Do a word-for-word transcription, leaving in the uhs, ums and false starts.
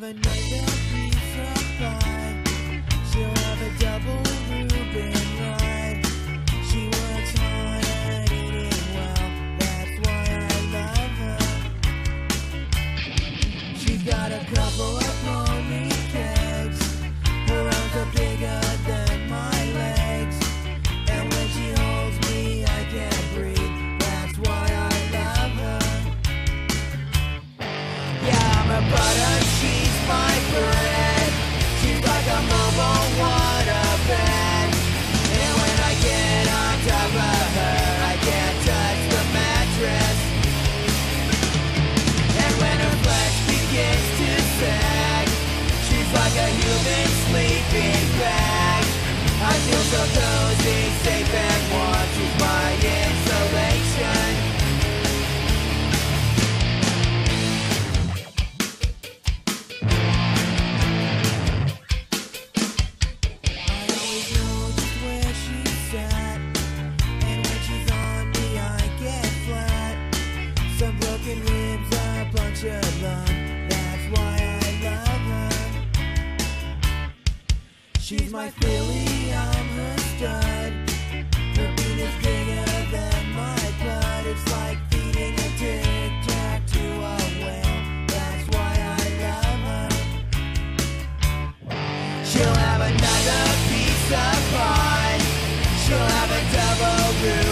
have another pizza pie. She'll have a double Reuben ride. She works hard at eating well, that's why I love her. She's got a couple of pony cakes. Her arms are bigger than my legs, and when she holds me I can't breathe, that's why I love her. Yeah, I'm a butter, she's my bread. She's like a mobile ribs, a bunch of love, that's why I love her. She's my filly, I'm her stud. Her bean is bigger than my blood. It's like feeding a tic tac to a whale, that's why I love her. She'll have another piece of pie. She'll have a double root.